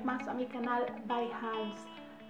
vez más a mi canal By Hands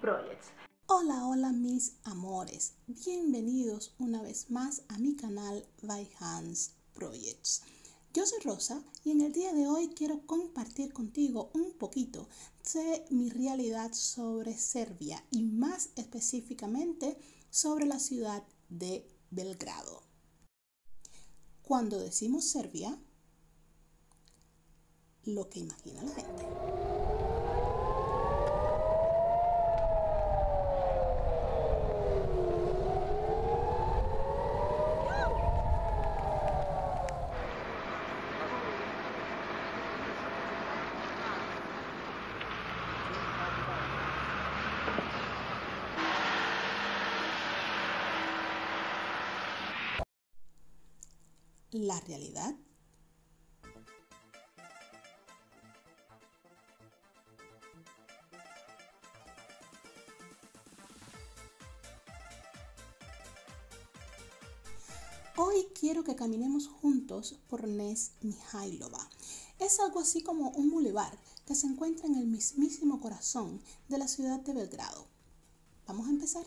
Projects. Hola, hola mis amores, bienvenidos una vez más a mi canal By Hands Projects. Yo soy Rosa y en el día de hoy quiero compartir contigo un poquito de mi realidad sobre Serbia y más específicamente sobre la ciudad de Belgrado. Cuando decimos Serbia, lo que imagina la gente. La realidad . Hoy quiero que caminemos juntos por Knez Mihailova. Es algo así como un bulevar que se encuentra en el mismísimo corazón de la ciudad de Belgrado. Vamos a empezar.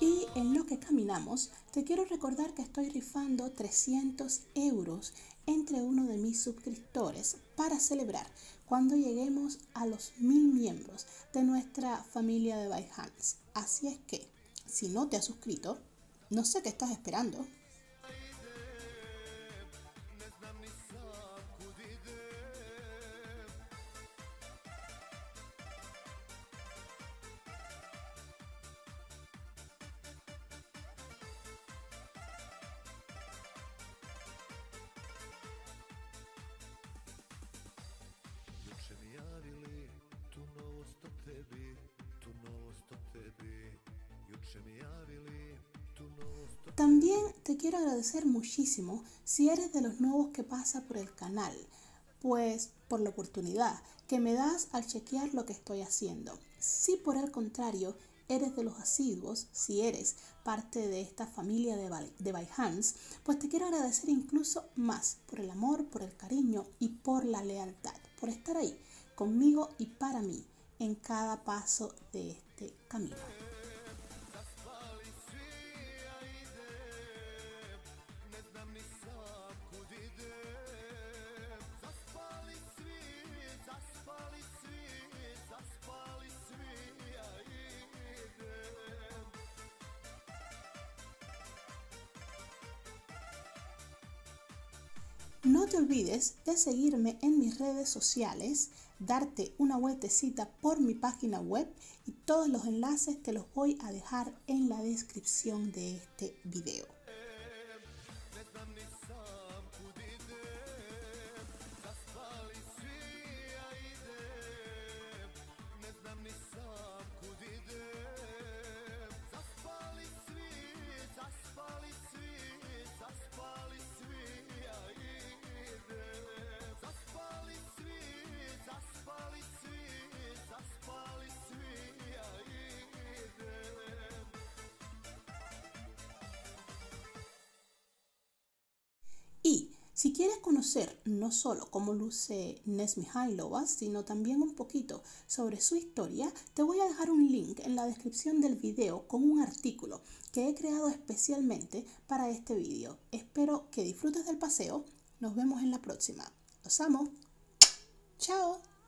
Y en lo que caminamos, te quiero recordar que estoy rifando 300 euros entre uno de mis suscriptores para celebrar cuando lleguemos a los 1000 miembros de nuestra familia de By Hands. Así es que, si no te has suscrito, no sé qué estás esperando. También te quiero agradecer muchísimo si eres de los nuevos que pasa por el canal, pues por la oportunidad que me das al chequear lo que estoy haciendo. Si por el contrario eres de los asiduos, si eres parte de esta familia de By Hands, pues te quiero agradecer incluso más por el amor, por el cariño y por la lealtad, por estar ahí conmigo y para mí en cada paso de este camino. No te olvides de seguirme en mis redes sociales, darte una vueltecita por mi página web y todos los enlaces te los voy a dejar en la descripción de este video. Y si quieres conocer no solo cómo luce Knez Mihailova, sino también un poquito sobre su historia, te voy a dejar un link en la descripción del video con un artículo que he creado especialmente para este video. Espero que disfrutes del paseo. Nos vemos en la próxima. Los amo. Chao.